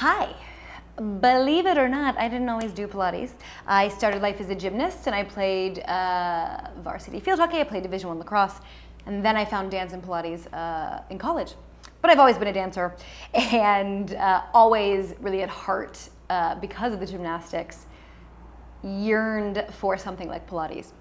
Hi. Believe it or not, I didn't always do Pilates. I started life as a gymnast and I played varsity field hockey, I played Division I lacrosse, and then I found dance and Pilates in college. But I've always been a dancer and always really at heart, because of the gymnastics, yearned for something like Pilates.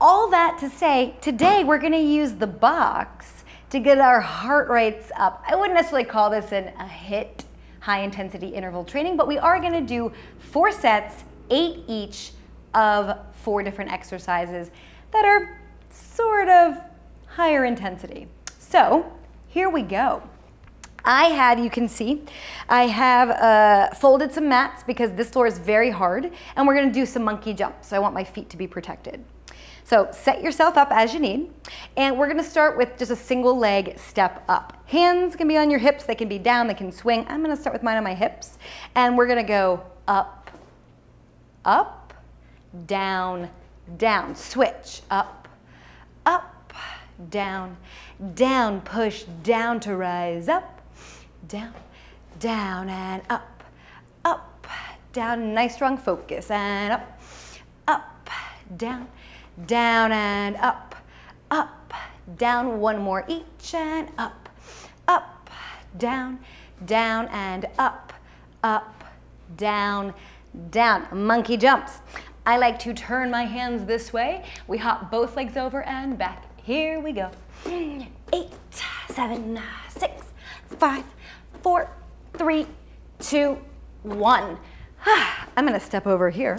All that to say, today we're going to use the box to get our heart rates up. I wouldn't necessarily call this a HIIT, high-intensity interval training, but we are going to do 4 sets, 8 each, of 4 different exercises that are sort of higher intensity. So here we go. I had, you can see, I have folded some mats because this floor is very hard, and we're going to do some monkey jumps, so I want my feet to be protected. So set yourself up as you need, and we're going to start with just a single leg step up. Hands can be on your hips, they can be down, they can swing. I'm going to start with mine on my hips, and we're going to go up, up, down, down. Switch, up, up, down, down, push down to rise up, down, down, and up, up, down. Nice strong focus, and up, up, down, down and up, up, down. One more each, and up, up, down, down and up, up, down, down. Monkey jumps. I like to turn my hands this way. We hop both legs over and back. Here we go. 8, 7, 6, 5, 4, 3, 2, 1. I'm gonna step over here,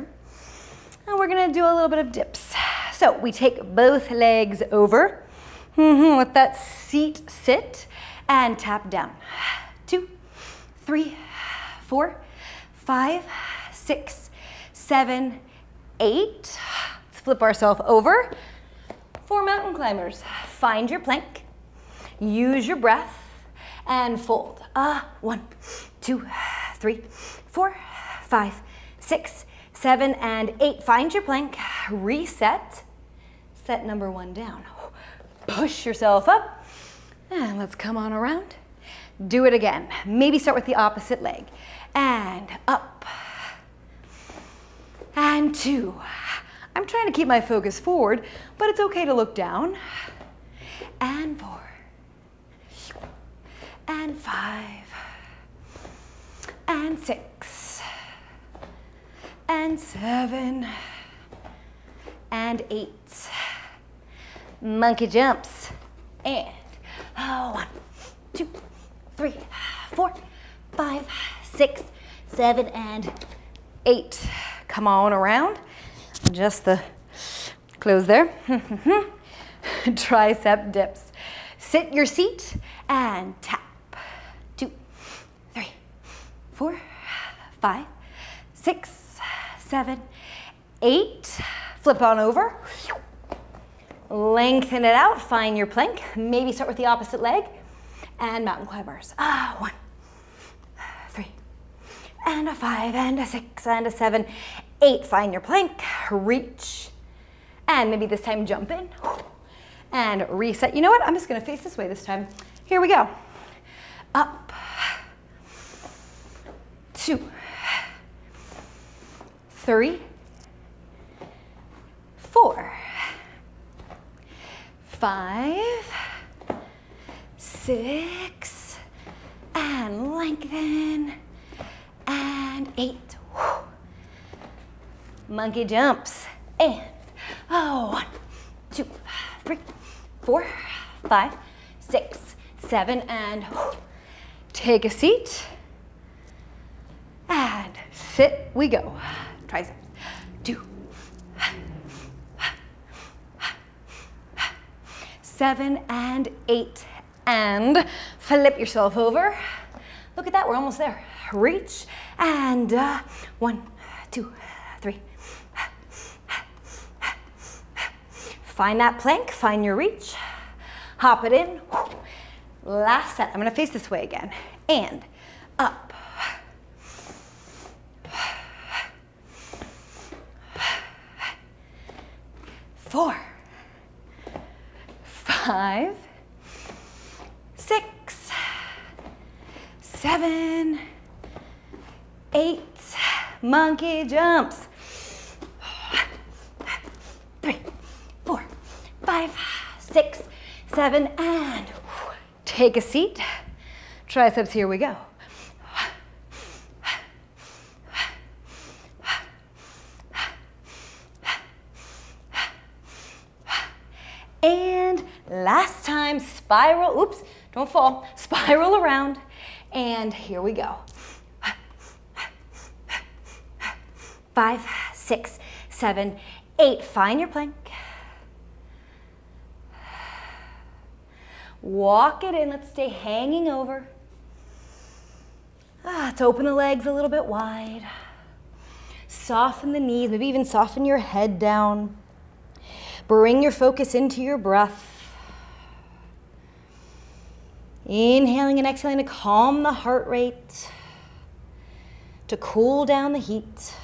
and we're gonna do a little bit of dips. So we take both legs over, with that seat sit, and tap down. 2, 3, 4, 5, 6, 7, 8. Let's flip ourselves over. For mountain climbers, find your plank, use your breath, and fold. 1, 2, 3, 4, 5, 6, 7, and 8. Find your plank, reset, set number 1 down. Push yourself up, and let's come on around. Do it again. Maybe start with the opposite leg. And up, and 2. I'm trying to keep my focus forward, but it's okay to look down. And 4, and 5, and 6, and 7, and 8. Monkey jumps. And 1, 2, 3, 4, 5, 6, 7, and 8. Come on around. Just the close there. Tricep dips. Sit your seat and tap. 2, 3, 4, 5, 6, 7, 8. Flip on over. Lengthen it out. Find your plank. Maybe start with the opposite leg. And mountain climbers. 1, 3, and a 5, and a 6, and a 7, 8. Find your plank, reach, and maybe this time jump in and reset. You know what? I'm just going to face this way this time. Here we go. Up, 2, 3, 4, 5, 6, and lengthen, and 8. Monkey jumps. And 1, 2, 3, 4, 5, 6, 7, and take a seat and sit. We go. Tricep. 2, 7, and 8, and flip yourself over. Look at that. We're almost there. Reach, and 1, 2, 3. Find that plank, find your reach, hop it in. Last set. I'm going to face this way again. And up, four, 5, 6, 7, 8 monkey jumps. 3, 4, 5, 6, 7, and take a seat. Triceps, here we go. And last time, spiral, oops, don't fall, spiral around, and here we go. 5, 6, 7, 8, find your plank. Walk it in, let's stay hanging over. Let's open the legs a little bit wide. Soften the knees, maybe even soften your head down. Bring your focus into your breath. Inhaling and exhaling to calm the heart rate, to cool down the heat.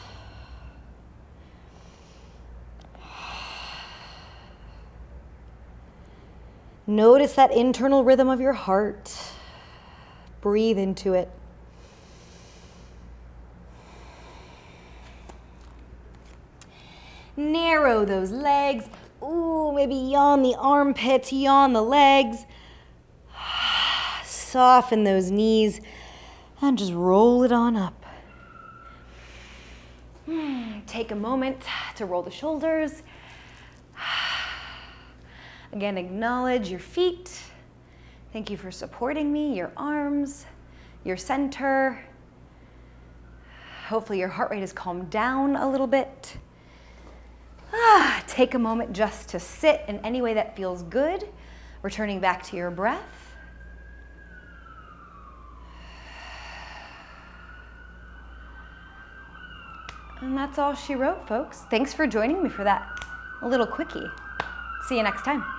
Notice that internal rhythm of your heart. Breathe into it. Narrow those legs. Ooh, maybe yawn the armpits, yawn the legs. Soften those knees and just roll it on up. Take a moment to roll the shoulders. Again, acknowledge your feet. Thank you for supporting me, your arms, your center. Hopefully your heart rate has calmed down a little bit. Take a moment just to sit in any way that feels good, returning back to your breath. And that's all she wrote, folks. Thanks for joining me for that, a little quickie. See you next time.